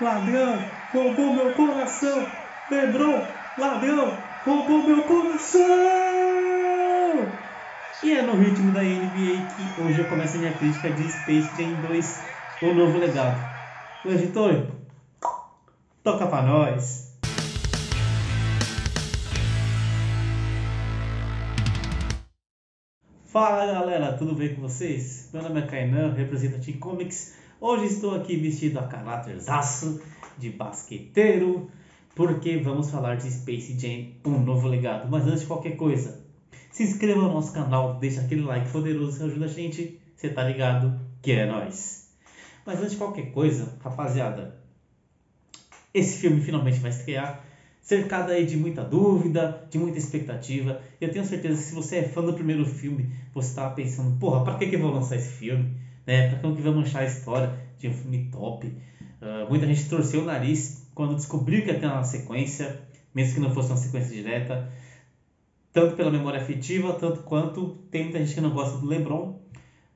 Ladrão, roubou meu coração. Lembrou, ladrão, roubou meu coração. E é no ritmo da NBA que hoje eu começo a minha crítica de Space Jam 2, o novo legado. O editor, toca pra nós. Fala galera, tudo bem com vocês? Meu nome é Kainan, represento a Team Comics. Hoje estou aqui vestido a caráterzaço de basqueteiro, porque vamos falar de Space Jam, um novo legado. Mas antes de qualquer coisa, se inscreva no nosso canal, deixa aquele like poderoso que ajuda a gente. Você tá ligado que é nóis. Mas antes de qualquer coisa, rapaziada, esse filme finalmente vai estrear, cercado aí de muita dúvida, de muita expectativa. Eu tenho certeza que se você é fã do primeiro filme, você estava pensando, porra, pra que eu vou lançar esse filme? Né? Pra que vai manchar a história de um filme top? Muita gente torceu o nariz quando descobriu que ia ter uma sequência, mesmo que não fosse uma sequência direta, tanto pela memória afetiva, tanto quanto tem muita gente que não gosta do LeBron.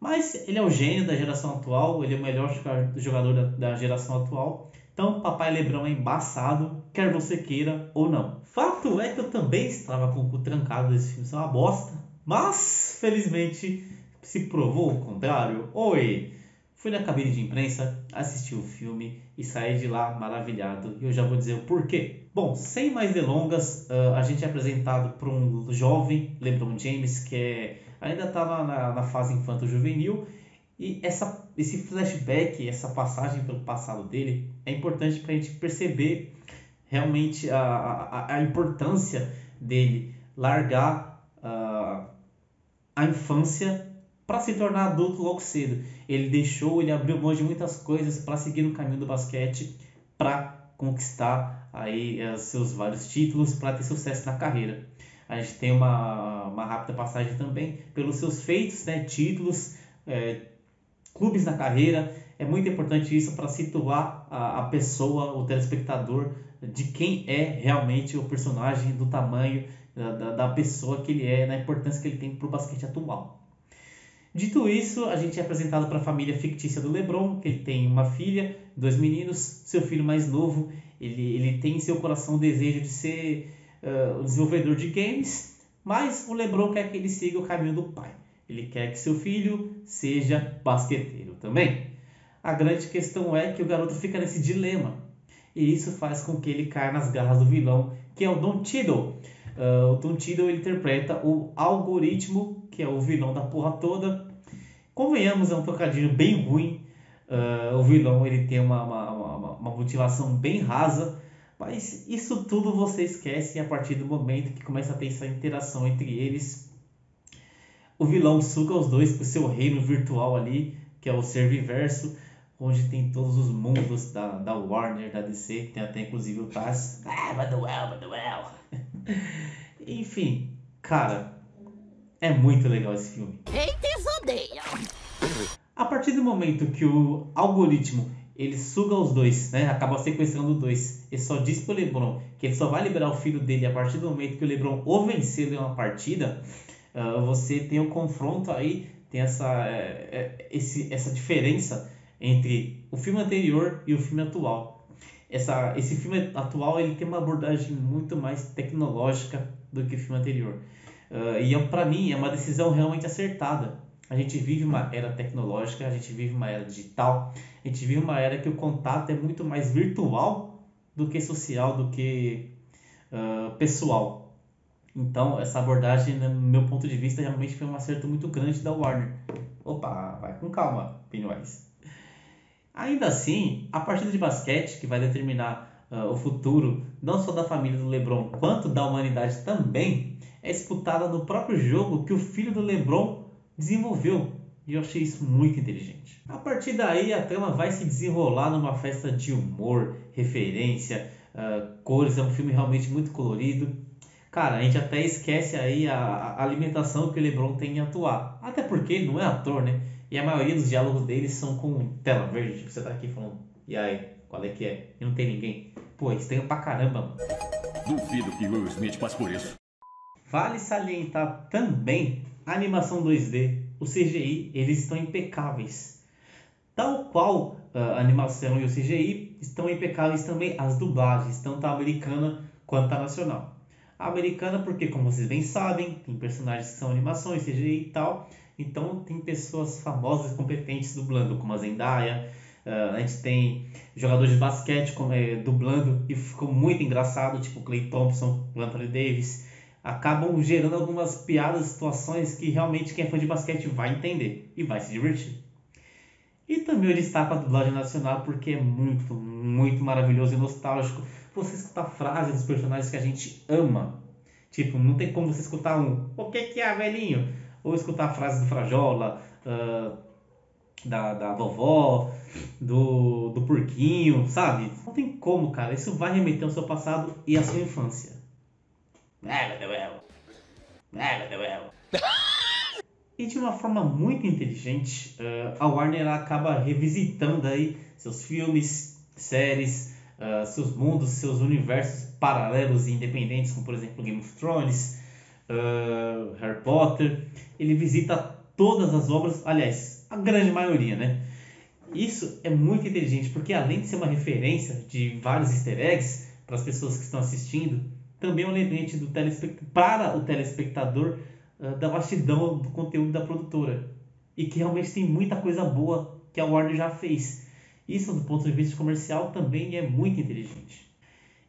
Mas ele é o gênio da geração atual, ele é o melhor jogador da geração atual. Então, papai LeBron é embaçado, quer você queira ou não. Fato é que eu também estava com o cu trancado desse filme, isso é uma bosta. Mas, felizmente, se provou o contrário. Oi! Fui na cabine de imprensa, assisti o filme e saí de lá maravilhado. E eu já vou dizer o porquê. Bom, sem mais delongas, a gente é apresentado por um jovem LeBron James que ainda estava na fase infanto-juvenil. E esse flashback, essa passagem pelo passado dele é importante para a gente perceber realmente a importância dele largar a infância para se tornar adulto logo cedo. Ele abriu mão de muitas coisas para seguir no caminho do basquete, para conquistar aí seus vários títulos, para ter sucesso na carreira. A gente tem uma rápida passagem também pelos seus feitos, né? Títulos, clubes na carreira. É muito importante isso para situar a pessoa, o telespectador, de quem é realmente o personagem, do tamanho da pessoa que ele é, na importância que ele tem para o basquete atual. Dito isso, a gente é apresentado para a família fictícia do LeBron, que ele tem uma filha, dois meninos. Seu filho mais novo, ele tem em seu coração o desejo de ser um desenvolvedor de games, mas o LeBron quer que ele siga o caminho do pai. Ele quer que seu filho seja basqueteiro também. A grande questão é que o garoto fica nesse dilema. E isso faz com que ele caia nas garras do vilão, que é o Don Cheadle. O Don Cheadle interpreta o Algoritmo, que é o vilão da porra toda. Convenhamos, é um trocadilho bem ruim. O vilão ele tem uma motivação bem rasa. Mas isso tudo você esquece a partir do momento que começa a ter essa interação entre eles. O vilão suga os dois para o seu reino virtual ali, que é o Serviverso, onde tem todos os mundos da Warner, da DC, tem até inclusive o Taz. Manuel! Enfim, cara, é muito legal esse filme. Eita, Zendaya! A partir do momento que o Algoritmo, ele suga os dois, né? Acaba sequestrando os dois. Ele só diz pro LeBron que ele só vai liberar o filho dele a partir do momento que o LeBron ou vencer em uma partida. Você tem um confronto aí, tem essa diferença entre o filme anterior e o filme atual. Esse filme atual ele tem uma abordagem muito mais tecnológica do que o filme anterior. E para mim é uma decisão realmente acertada. A gente vive uma era tecnológica, a gente vive uma era digital, a gente vive uma era que o contato é muito mais virtual do que social, do que pessoal. Então, essa abordagem, no meu ponto de vista, realmente foi um acerto muito grande da Warner. Opa, vai com calma, Pennywise. Ainda assim, a partida de basquete, que vai determinar o futuro, não só da família do LeBron, quanto da humanidade também, é disputada no próprio jogo que o filho do LeBron desenvolveu. E eu achei isso muito inteligente. A partir daí, a trama vai se desenrolar numa festa de humor, referência, cores. É um filme realmente muito colorido. Cara, a gente até esquece aí a alimentação que o LeBron tem em atuar. Até porque ele não é ator, né? E a maioria dos diálogos dele são com tela verde. Tipo, você tá aqui falando, e aí, qual é que é? E não tem ninguém. Pô, isso tem pra caramba, mano. Duvido que Will Smith passe por isso. Vale salientar também a animação 2D o CGI, eles estão impecáveis. Tal qual a animação e o CGI estão impecáveis também as dublagens, tanto a americana quanto a nacional. A americana porque, como vocês bem sabem, tem personagens que são animações, CGI e tal, então tem pessoas famosas e competentes dublando, como a Zendaya. A gente tem jogadores de basquete dublando e ficou muito engraçado, tipo Clay Thompson, Anthony Davis. Acabam gerando algumas piadas, situações que realmente quem é fã de basquete vai entender e vai se divertir. E também eu destaco a dublagem nacional porque é muito, muito maravilhoso e nostálgico você escutar frases dos personagens que a gente ama. Tipo, não tem como você escutar um "o que é, velhinho?" ou escutar a frase do Frajola, da vovó, do porquinho, sabe? Não tem como, cara. Isso vai remeter ao seu passado e à sua infância. E de uma forma muito inteligente, a Warner acaba revisitando aí seus filmes, séries, seus mundos, seus universos paralelos e independentes, como por exemplo Game of Thrones, Harry Potter. Ele visita todas as obras, aliás, a grande maioria, né? Isso é muito inteligente, porque além de ser uma referência de vários easter eggs para as pessoas que estão assistindo, também é um lembrete para o telespectador da vastidão do conteúdo da produtora. E que realmente tem muita coisa boa que a Warner já fez. Isso, do ponto de vista comercial, também é muito inteligente.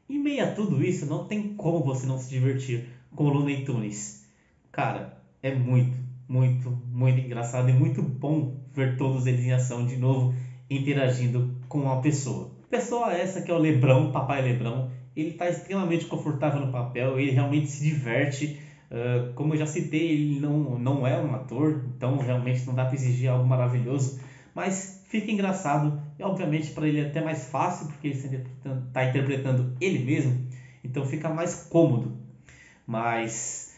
Em meio a tudo isso, não tem como você não se divertir com Luna e Tunis. Cara, é muito, muito, muito engraçado e muito bom ver todos eles em ação de novo, interagindo com uma pessoa. Pessoa essa que é o Lebrão, Papai Lebrão. Ele está extremamente confortável no papel, ele realmente se diverte. Como eu já citei, ele não é um ator, então realmente não dá para exigir algo maravilhoso. Mas fica engraçado, e obviamente para ele é até mais fácil, porque ele está interpretando ele mesmo, então fica mais cômodo. Mas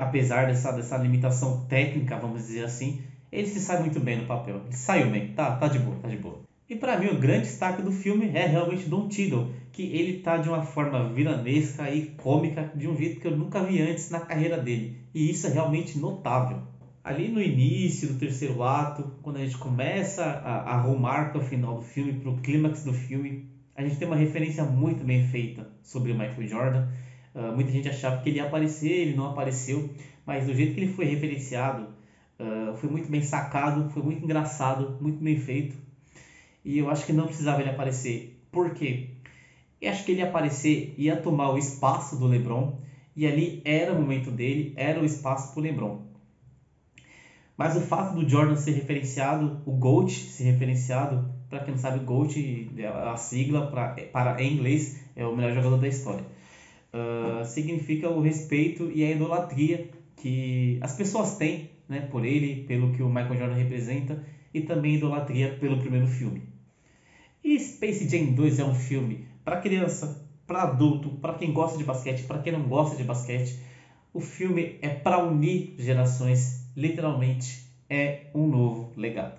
apesar dessa limitação técnica, vamos dizer assim, ele se sai muito bem no papel. Ele saiu bem, tá de boa, tá de boa. E para mim o grande destaque do filme é realmente Don Tiddle, que ele tá de uma forma vilanesca e cômica de um jeito que eu nunca vi antes na carreira dele. E isso é realmente notável. Ali no início do terceiro ato, quando a gente começa a arrumar para o final do filme, para o clímax do filme, a gente tem uma referência muito bem feita sobre o Michael Jordan. Muita gente achava que ele ia aparecer, ele não apareceu, mas do jeito que ele foi referenciado, foi muito bem sacado, foi muito engraçado, muito bem feito. E eu acho que não precisava ele aparecer. Por quê? Eu acho que ele aparecer ia tomar o espaço do LeBron. E ali era o momento dele, era o espaço pro LeBron. Mas o fato do Jordan ser referenciado, o GOAT ser referenciado, para quem não sabe, o GOAT, a sigla para em inglês, é o melhor jogador da história. Significa o respeito e a idolatria que as pessoas têm, né, por ele, pelo que o Michael Jordan representa, e também idolatria pelo primeiro filme. E Space Jam 2 é um filme para criança, para adulto, para quem gosta de basquete, para quem não gosta de basquete. O filme é para unir gerações, literalmente é um novo legado.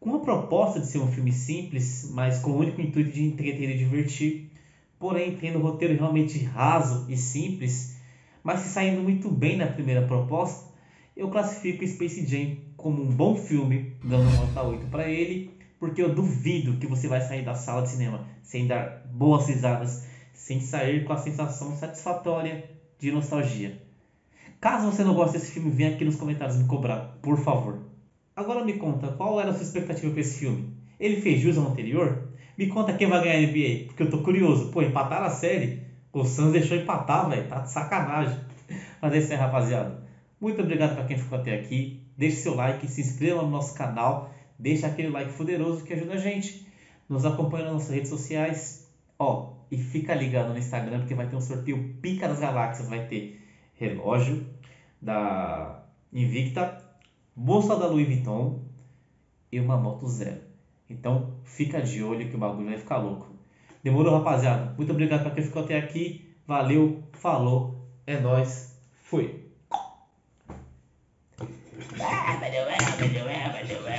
Com a proposta de ser um filme simples, mas com o único intuito de entreter e divertir, porém tendo um roteiro realmente raso e simples, mas se saindo muito bem na primeira proposta, eu classifico Space Jam como um bom filme, dando nota 8 para ele, porque eu duvido que você vai sair da sala de cinema sem dar boas risadas, sem sair com a sensação satisfatória de nostalgia. Caso você não goste desse filme, vem aqui nos comentários me cobrar, por favor. Agora me conta, qual era a sua expectativa para esse filme? Ele fez jus ao anterior? Me conta quem vai ganhar a NBA, porque eu tô curioso. Pô, empataram a série? O Suns deixou empatar, velho, tá de sacanagem. Mas é isso aí, rapaziada. Muito obrigado para quem ficou até aqui. Deixe seu like, se inscreva no nosso canal. Deixe aquele like poderoso que ajuda a gente. Nos acompanhe nas nossas redes sociais. E fica ligado no Instagram, porque vai ter um sorteio Pica das Galáxias. Vai ter relógio da Invicta, bolsa da Louis Vuitton e uma Moto Zero. Então fica de olho que o bagulho vai ficar louco. Demorou, rapaziada? Muito obrigado para quem ficou até aqui. Valeu, falou, é nóis, fui. Ah, valeu, valeu, valeu, valeu.